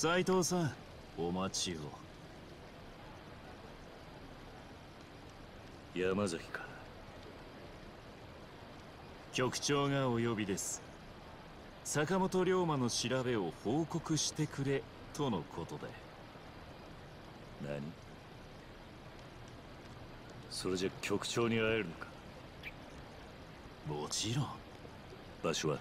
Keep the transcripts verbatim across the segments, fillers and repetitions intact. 斉藤さん、お待ちを。山崎か。局長がお呼びです。坂本龍馬の調べを報告してくれとのことで。何？それじゃ局長に会えるのか。もちろん。場所は？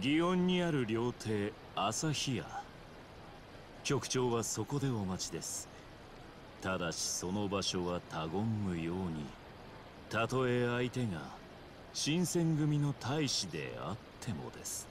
祇園にある料亭朝日屋。局長はそこでお待ちです。ただしその場所は他言無用に、たとえ相手が新選組の大使であってもです。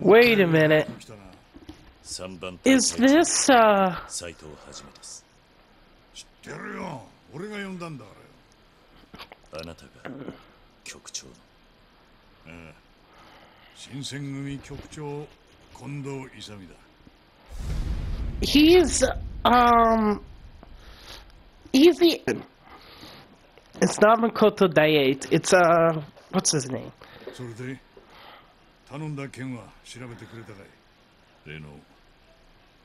Wait a minute. Is this, uh... He's, um... He's the... It's not Makoto Date. It's, uh... What's his name? 頼んだ件は調べてくれたかい。例の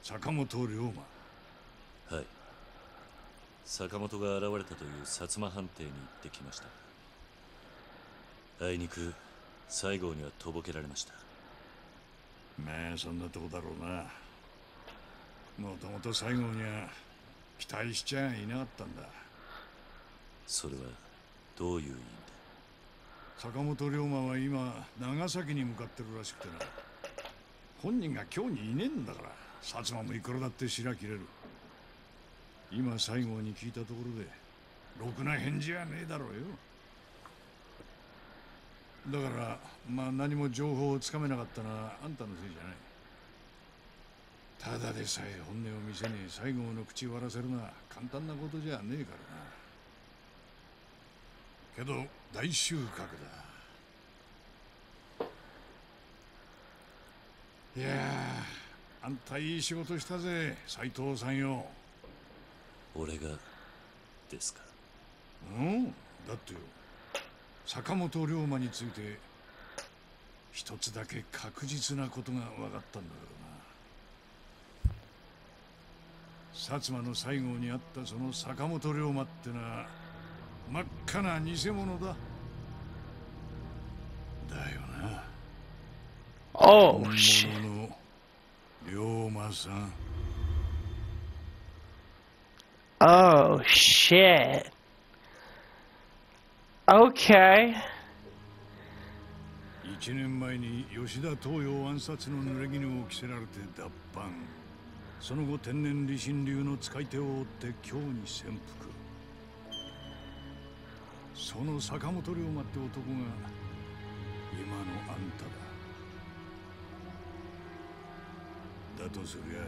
坂本龍馬。はい。坂本が現れたという薩摩藩邸に行ってきました。あいにく西郷にはとぼけられました。まあそんなとこだろうな。もともと西郷には期待しちゃいなかったんだ。それはどういう意味？坂本龍馬は今長崎に向かってるらしくてな。本人が京にいねえんだから、薩摩もいくらだって白切れる。今西郷に聞いたところでろくな返事はねえだろうよ。だからまあ何も情報をつかめなかったのはあんたのせいじゃない。ただでさえ本音を見せねえ西郷の口割らせるのは簡単なことじゃねえからな。けど大収穫だ。いやあ、あんたいい仕事したぜ斉藤さんよ。俺がですか？うん、だってよ、坂本龍馬について一つだけ確実なことが分かったんだけどな。薩摩の西郷にあったその坂本龍馬ってのは真っ赤な偽物だ。だよな。おうし。龍馬さん。Oh shit. Okay. 一年前に吉田東洋暗殺の濡れ衣を着せられて脱藩。その後天然理心流の使い手を追って京に潜伏。その坂本龍馬って男が今のあんただ。だとすりゃ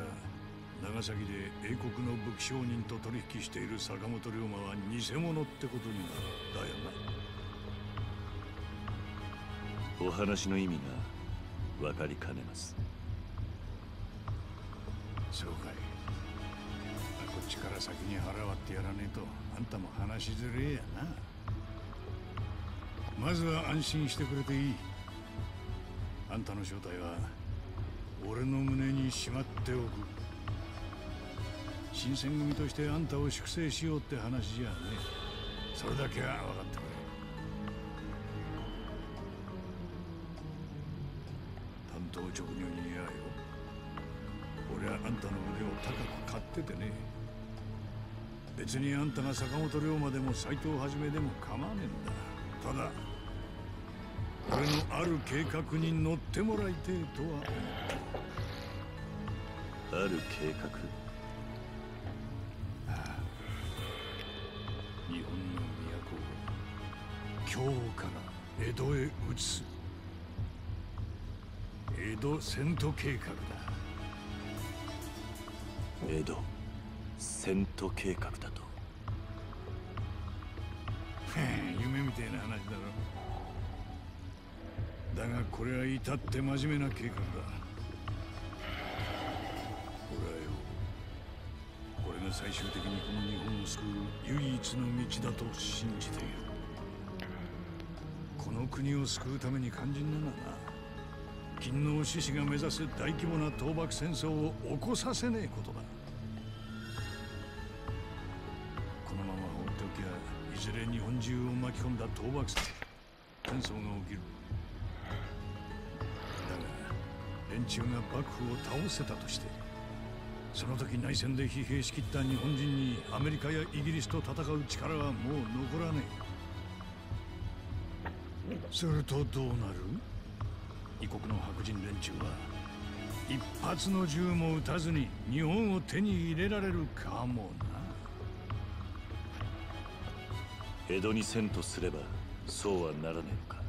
長崎で英国の武器商人と取引している坂本龍馬は偽物ってことになる。だよな。お話の意味が分かりかねます。そうかい。こっちから先に払わってやらねえとあんたも話しづれえやな。まずは安心してくれていい。あんたの正体は俺の胸にしまっておく。新選組としてあんたを粛清しようって話じゃねえ。それだけは分かってくれ。担情に似合うよ。俺はあんたの腕を高く買っててね。別にあんたが坂本龍馬でも斎藤はじめでも構わねえんだ。ただ俺のある計画に乗ってもらいてえとは思った。ある計画、ああ、日本の都を京から江戸へ移す江戸遷都計画だ。江戸遷都計画だと夢みたいな話だろ。だがこれは至って真面目な計画だ。俺はよ、これが最終的にこの日本を救う唯一の道だと信じている。この国を救うために肝心なのはな、勤王志士が目指す大規模な倒幕戦争を起こさせねえことだ。このまま放っておきゃいずれ日本中を巻き込んだ倒幕戦争が起きる。連中が幕府を倒せたとして、その時内戦で疲弊しきった日本人にアメリカやイギリスと戦う力はもう残らねえ。するとどうなる？異国の白人連中は一発の銃も撃たずに日本を手に入れられるかもな。江戸に遷都すればそうはならねえのか。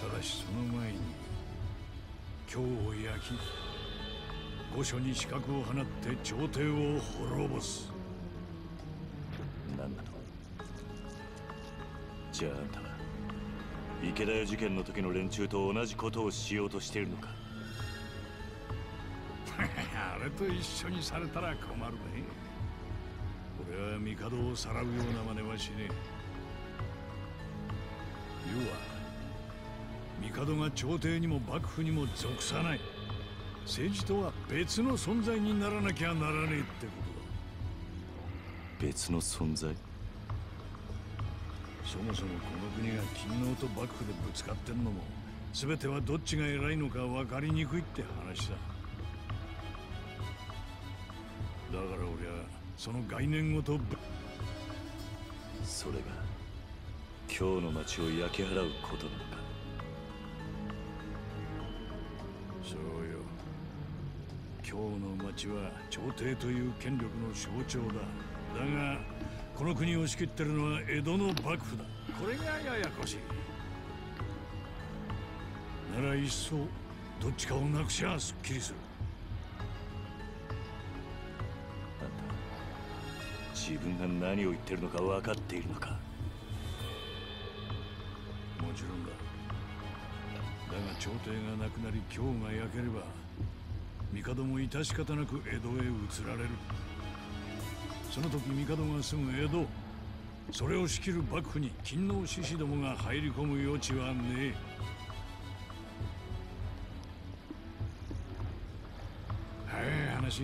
ただしその前に京を焼き、御所に刺客を放って朝廷を滅ぼす。なんだと？じゃああんたは池田屋事件の時の連中と同じことをしようとしているのか？あれと一緒にされたら困るね。俺は帝をさらうような真似はしねえ。要は帝が朝廷にも幕府にも属さない、政治とは別の存在にならなきゃならねえってことだ。別の存在？そもそもこの国が勤王と幕府でぶつかってんのも、全てはどっちが偉いのか分かりにくいって話だ。だから俺はその概念ごとぶそれが京の町を焼き払うことなのか。そうよ、京の町は朝廷という権力の象徴だ。だがこの国を仕切ってるのは江戸の幕府だ。これがややこしい。ならいっそどっちかをなくしゃすっきりする。あんた自分が何を言ってるのか分かっているのか？もちろんだ。だが朝廷がなくなり京が焼ければ帝も致し方なく江戸へ移られる。その時帝が住む江戸、それを仕切る幕府に勤王志士どもが入り込む余地はねえ。はい、話、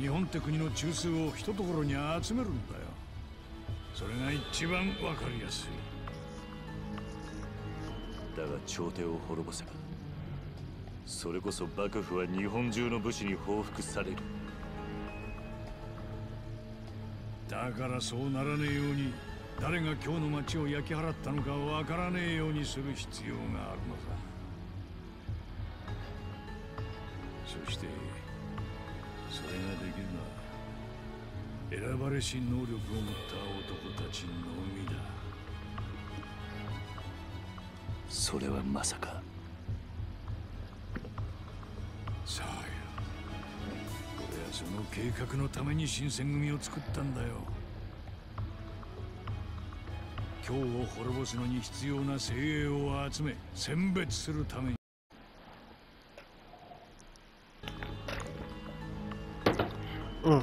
日本って国の中枢を一ところに集めるんだよ。それが一番わかりやすい。だが朝廷を滅ぼせばそれこそ幕府は日本中の武士に報復される。だからそうならねえように、誰が京の町を焼き払ったのかわからねえようにする必要があるのさ。そしてそれができるのは選ばれし能力を持った男たちのみだ。それはまさか。そうよ、俺はその計画のために新選組を作ったんだよ。京を滅ぼすのに必要な精鋭を集め選別するために。う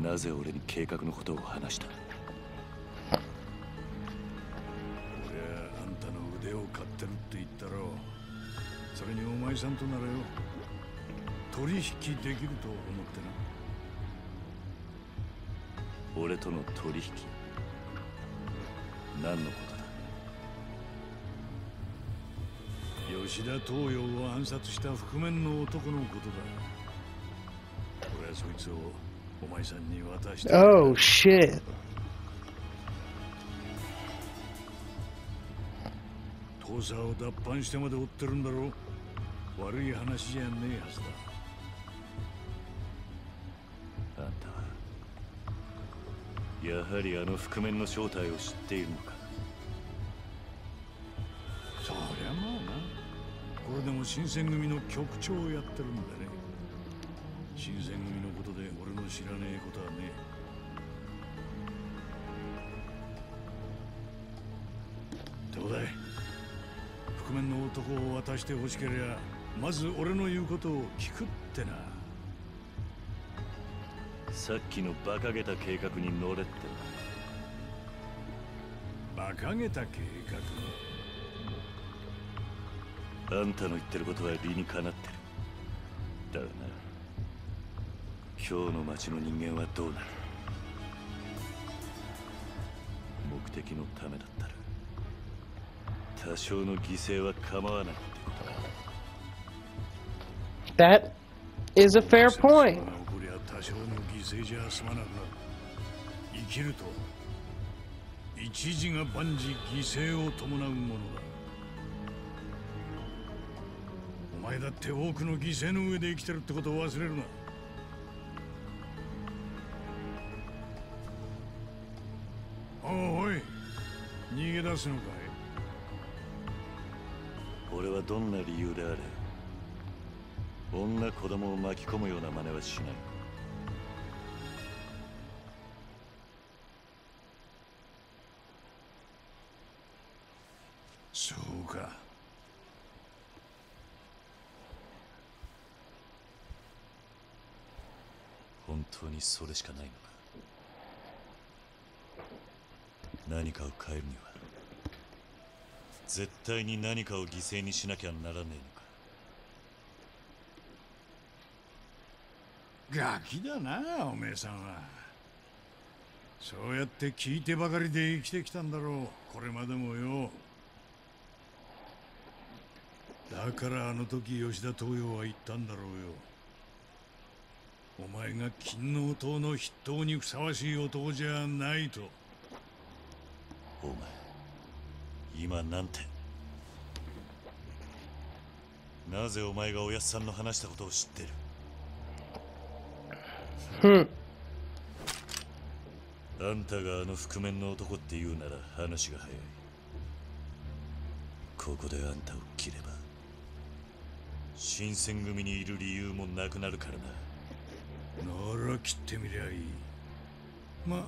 ん、なぜ俺に計画のことを話した？ってるって言ったろ。それにお前さんとならよ、取引できると思ってな。俺との取引、何のことだ？吉田東洋を暗殺した覆面の男のことだ。俺はそいつをお前さんに渡して。Oh shit。父さんを脱藩してまで追ってるんだろう。悪い話じゃねえはずだ。あんた、やはりあの覆面の正体を知っているのか。そりゃまあな。これでも新選組の局長をやってるんだね。新選組のことで俺の知らねえことはねえ。どうだい、覆面の男を渡してほしけりゃまず俺の言うことを聞くってな。さっきの馬鹿げた計画に乗れってな。馬鹿げた計画、あんたの言ってることは理にかなってる。だがな、今日の町の人間はどうなる。目的のためだったら多少の犠牲は構わないってことだ。That is a fair point。こりゃ多少の犠牲じゃ済まなくなる。生きると一時が万事犠牲を伴うものだ。お前だって多くの犠牲の上で生きてるってことを忘れるな。おい、逃げ出すのかい。俺はどんな理由であれ、女子供を巻き込むような真似はしない。そうか。本当にそれしかないのか。何かを変えるには絶対に何かを犠牲にしなきゃならねえのか。ガキだなおめえさんは。そうやって聞いてばかりで生きてきたんだろう、これまでもよ。だからあの時吉田東洋は言ったんだろうよ。お前が金王党の筆頭にふさわしい男じゃないと。お前、今なんて。なぜお前がおやっさんの話したことを知ってる。あんたがあの覆面の男って言うなら話が早い。ここであんたを切れば、新選組にいる理由もなくなるからな。なら切ってみりゃいい。まあ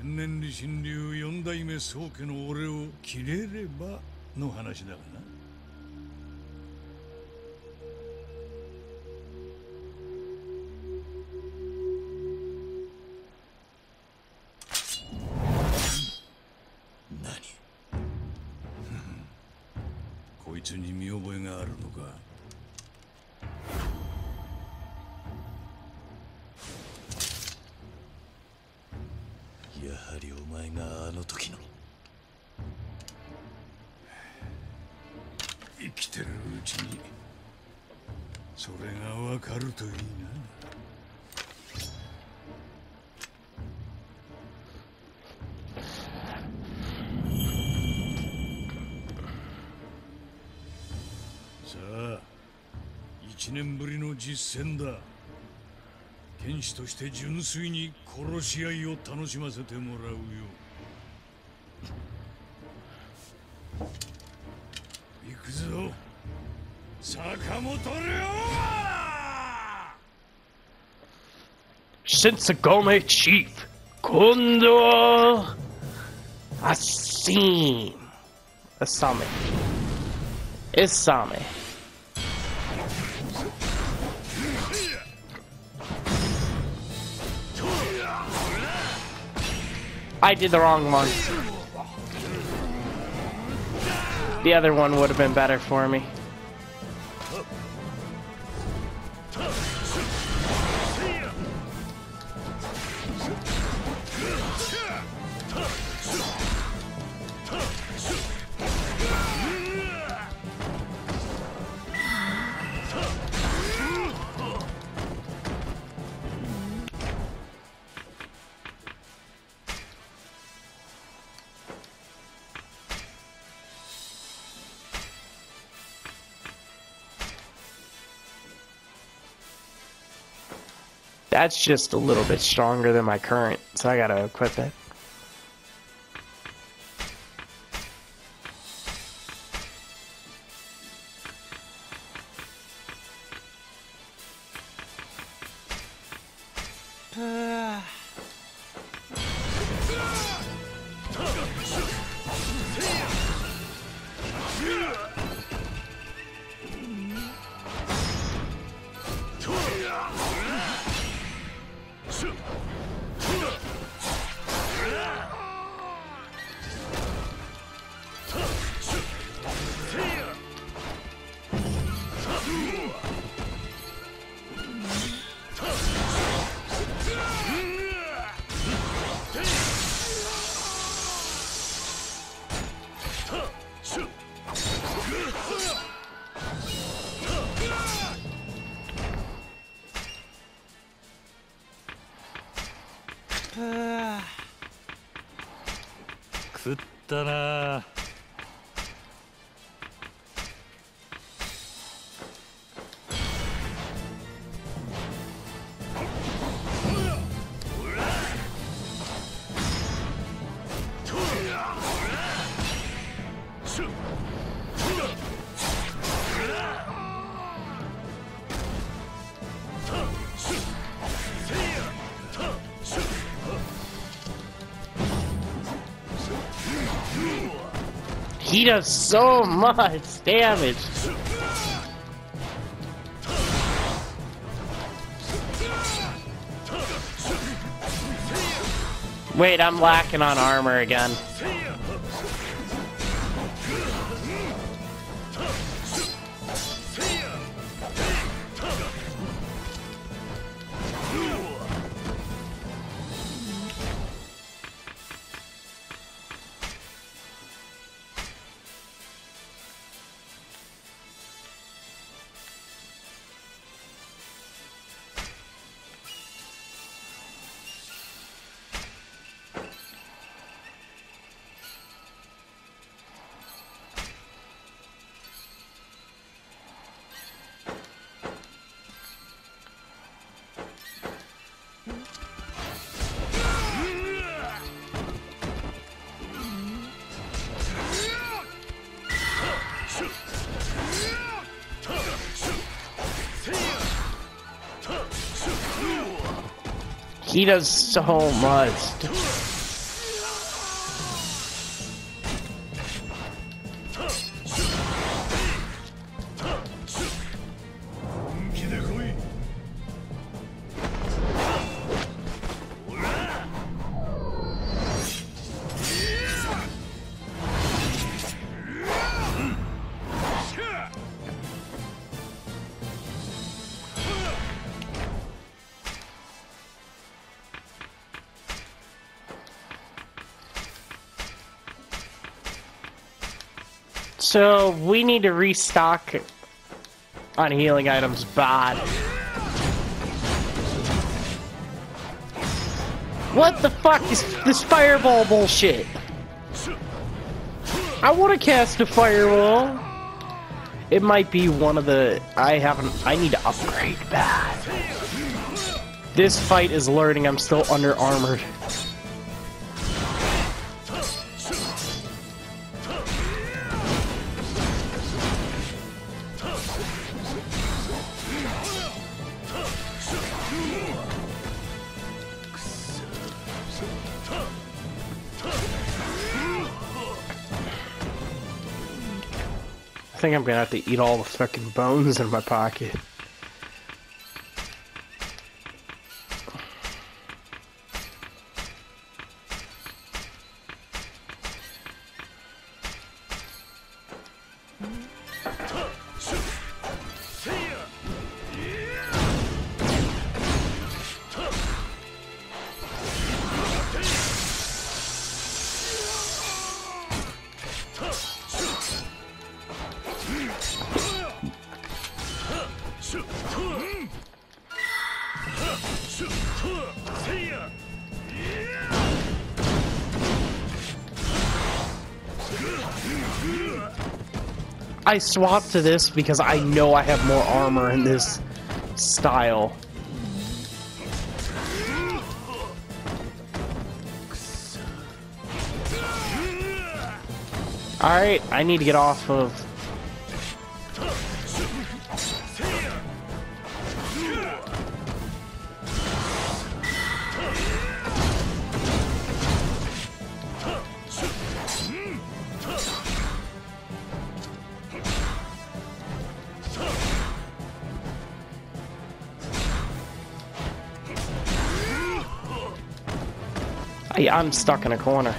天然理心流四代目宗家の俺を切れればの話だがな。何こいつに見覚えがあるのか。やはりお前があの時の。生きてるうちにそれがわかるといいな。さあ、一年ぶりの実戦だ。剣士として純粋に殺し合いを楽しませてもらうよ。行くぞ、坂本龍馬。新選組チーフ、Kondo Isami。Isami。Isami。I did the wrong one. The other one would have been better for me. That's just a little bit stronger than my current, so I gotta equip it. He does so much damage. Wait, I'm lacking on armor again. He does so much. So we need to restock on healing items bad. What the fuck is this fireball bullshit? I want to cast a fireball. It might be one of the I haven't I need to upgrade bad. This fight is learning I'm still under armored. I think I'm gonna have to eat all the fucking bones in my pocket. I swapped to this because I know I have more armor in this style. Alright, I need to get off of... I, I'm stuck in a corner.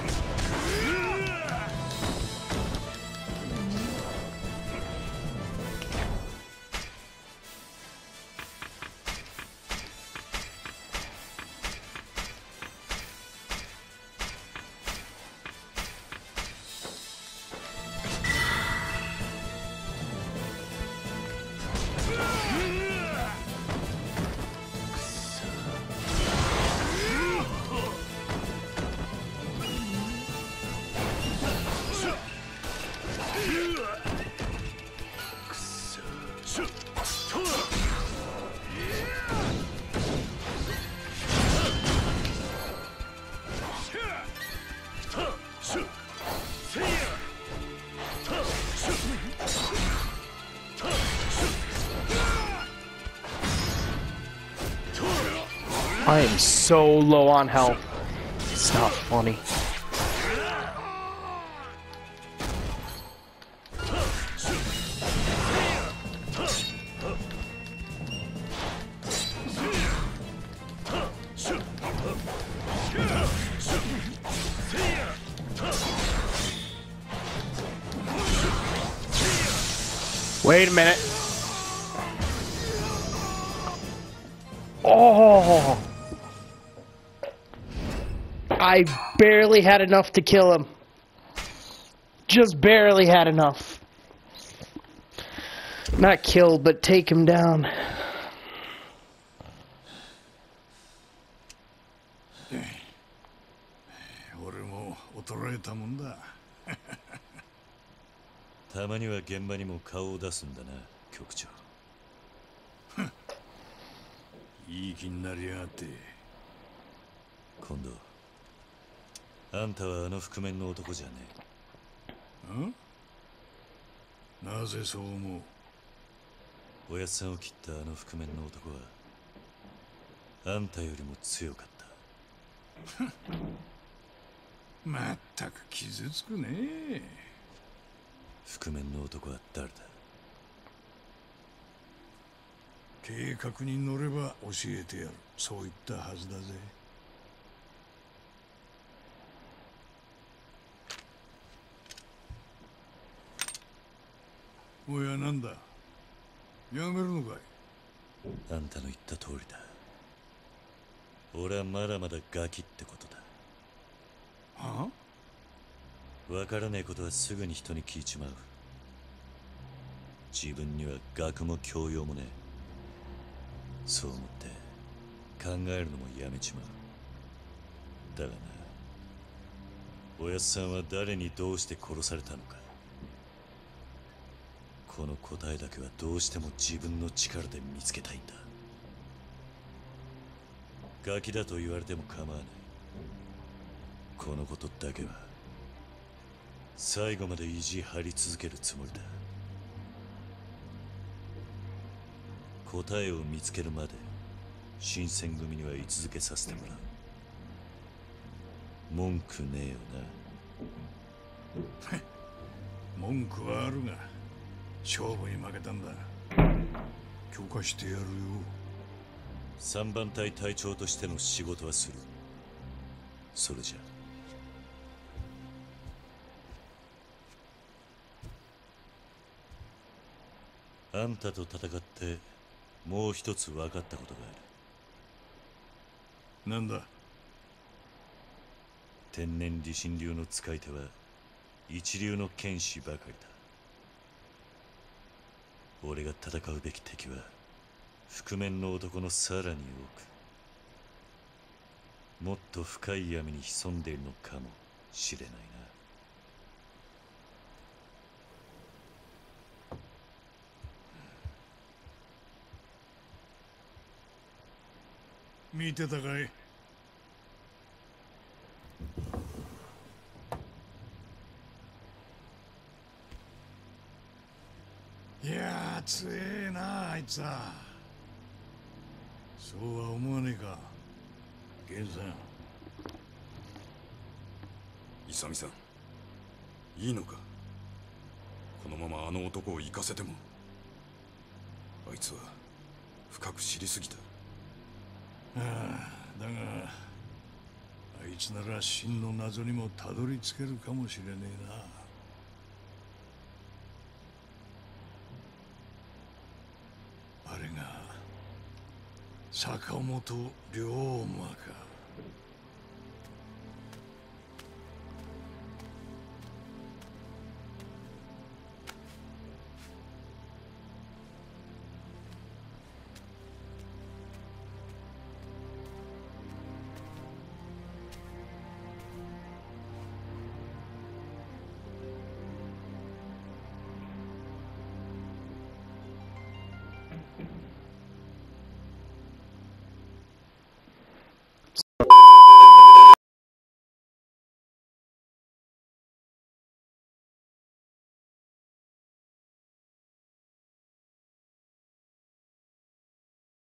I am so low on health. It's not funny. Wait a minute. Oh. I barely had enough to kill him. Just barely had enough. Not kill, but take him down. Kondo。 あんたはあの覆面の男じゃねえ。ん？なぜそう思う？おやつさんを切ったあの覆面の男はあんたよりも強かった。まったく傷つくねえ。覆面の男は誰だ？計画に乗れば教えてやる。そう言ったはずだぜ。 おや、なんだ。やめるのかい。あんたの言った通りだ。俺はまだまだガキってことだ。はあ？わからねえことはすぐに人に聞いちまう。自分には学も教養もねえ。そう思って考えるのもやめちまう。だがな、おやっさんは誰にどうして殺されたのか。 この答えだけはどうしても自分の力で見つけたいんだ。ガキだと言われても構わない。このことだけは最後まで意地張り続けるつもりだ。答えを見つけるまで新選組には居続けさせてもらう。文句ねえよな。文句はあるが 勝負に負けたんだ。許可してやるよ。三番隊隊長としての仕事はする。それじゃ。あんたと戦ってもう一つ分かったことがある。なんだ？天然理心流の使い手は一流の剣士ばかりだ。 俺が戦うべき敵は覆面の男のさらに多く、もっと深い闇に潜んでいるのかもしれないな。見てたかい？つさ。そうは思わねえか、源さん。イサミさん、いいのか。このままあの男を行かせても。あいつは深く知りすぎた。ああ、だがあいつなら真の謎にもたどり着けるかもしれねえな。あれが坂本龍馬か。